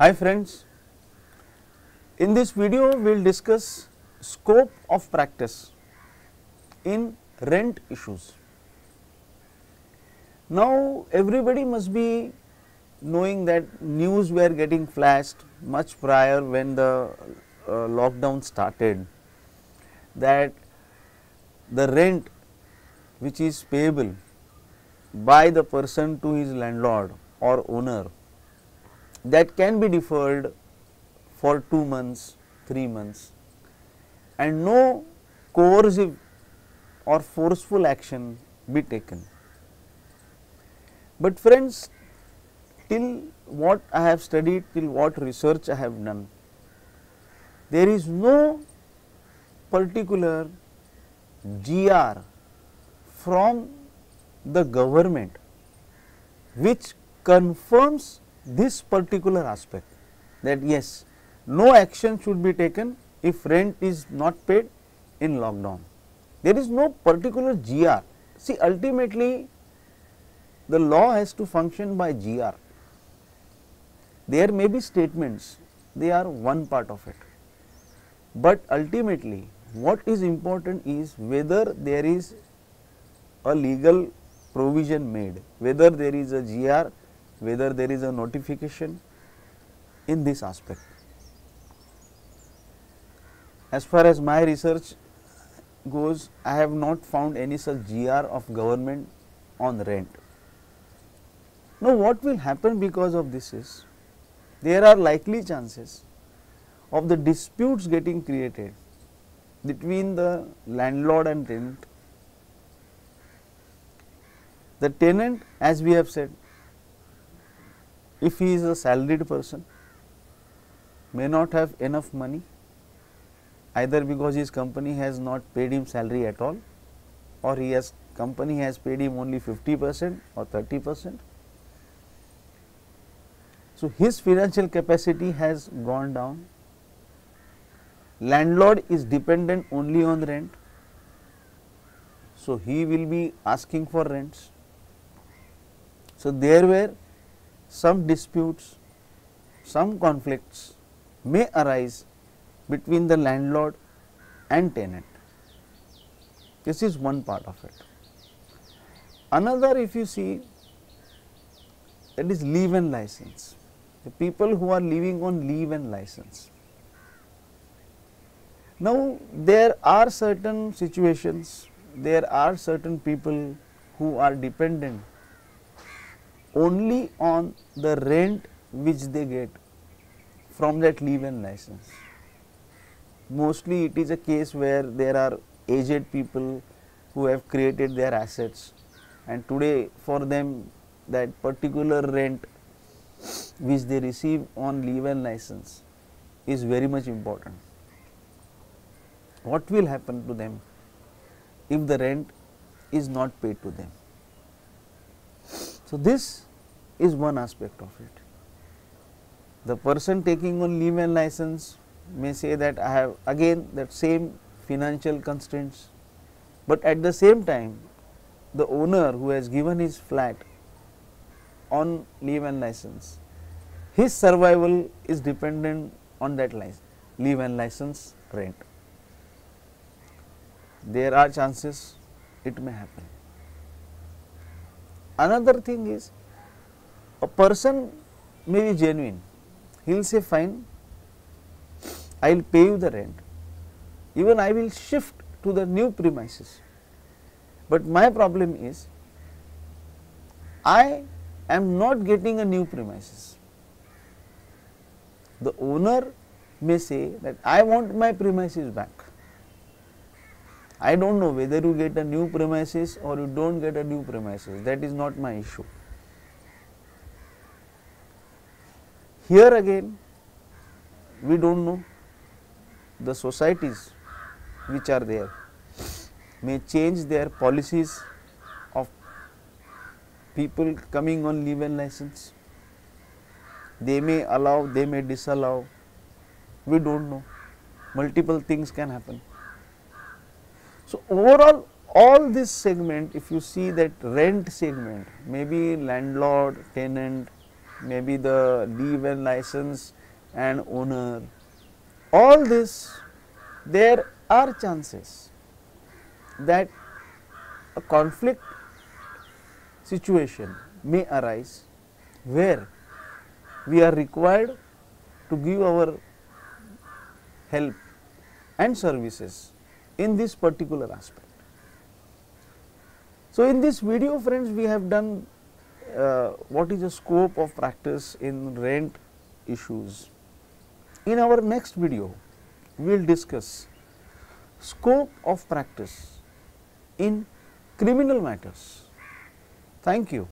Hi friends, in this video we will discuss scope of practice in rent issues. Now everybody must be knowing that news were getting flashed much prior when the lockdown started, that the rent which is payable by the person to his landlord or owner, that can be deferred for 2 months, 3 months, and no coercive or forceful action be taken. But friends, till what I have studied, till what research I have done, there is no particular GR from the government which confirms this particular aspect, that yes, no action should be taken if rent is not paid in lockdown. There is no particular GR. See, ultimately the law has to function by GR. There may be statements, they are one part of it, but ultimately what is important is whether there is a legal provision made, whether there is a GR, whether there is a notification in this aspect. As far as my research goes, I have not found any such GR of government on rent. Now what will happen because of this is, there are likely chances of the disputes getting created between the landlord and tenant. The tenant, as we have said, if he is a salaried person, may not have enough money, either because his company has not paid him salary at all, or his company has paid him only 50% or 30%. So his financial capacity has gone down. Landlord is dependent only on rent, so he will be asking for rents. So there were some disputes, some conflicts may arise between the landlord and tenant. This is one part of it. Another, if you see, that is leave and license. The people who are living on leave and license. Now there are certain situations, there are certain people who are dependent only on the rent which they get from that leave and license. Mostly it is a case where there are aged people who have created their assets, and today for them that particular rent which they receive on leave and license is very much important. What will happen to them if the rent is not paid to them? So this is one aspect of it. The person taking on leave and license may say that I have again that same financial constraints, but at the same time the owner who has given his flat on leave and license, his survival is dependent on that leave and license rent. There are chances it may happen. Another thing is, a person may be genuine, he will say fine, I will pay you the rent, even I will shift to the new premises, but my problem is I am not getting a new premises. The owner may say that I want my premises back. I do not know whether you get a new premises or you do not get a new premises, that is not my issue. Here again we do not know, the societies which are there may change their policies of people coming on leave and license. They may allow, they may disallow, we do not know, multiple things can happen. So overall, all this segment, if you see that rent segment, maybe landlord, tenant, maybe the leave and license and owner, all this, there are chances that a conflict situation may arise where we are required to give our help and services in this particular aspect. So, in this video friends, we have done what is the scope of practice in rent issues. In our next video, we will discuss scope of practice in criminal matters. Thank you.